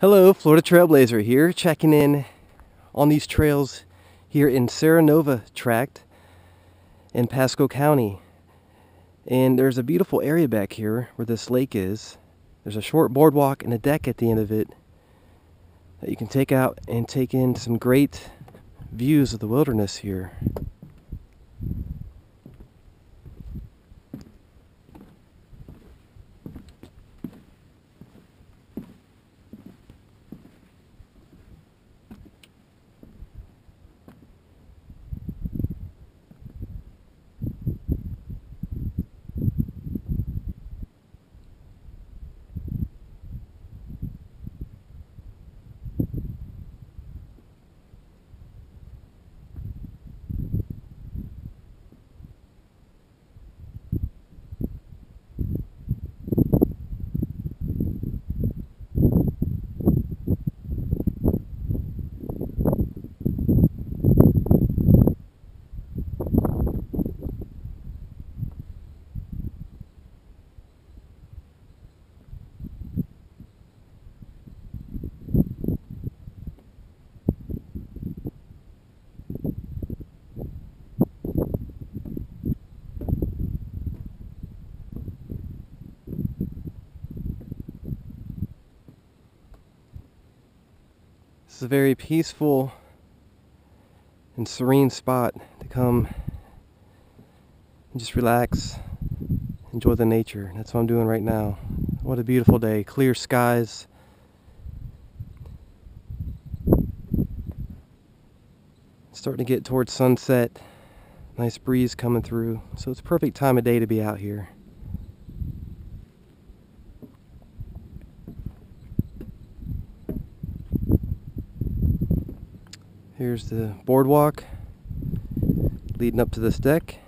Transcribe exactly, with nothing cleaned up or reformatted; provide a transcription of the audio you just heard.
Hello, Florida Trailblazer here, checking in on these trails here in Serenova Tract in Pasco County. And there's a beautiful area back here where this lake is. There's a short boardwalk and a deck at the end of it that you can take out and take in some great views of the wilderness here. This is a very peaceful and serene spot to come and just relax, enjoy the nature. That's what I'm doing right now. What a beautiful day, clear skies. It's starting to get towards sunset, nice breeze coming through. So it's a perfect time of day to be out here. Here's the boardwalk leading up to this deck.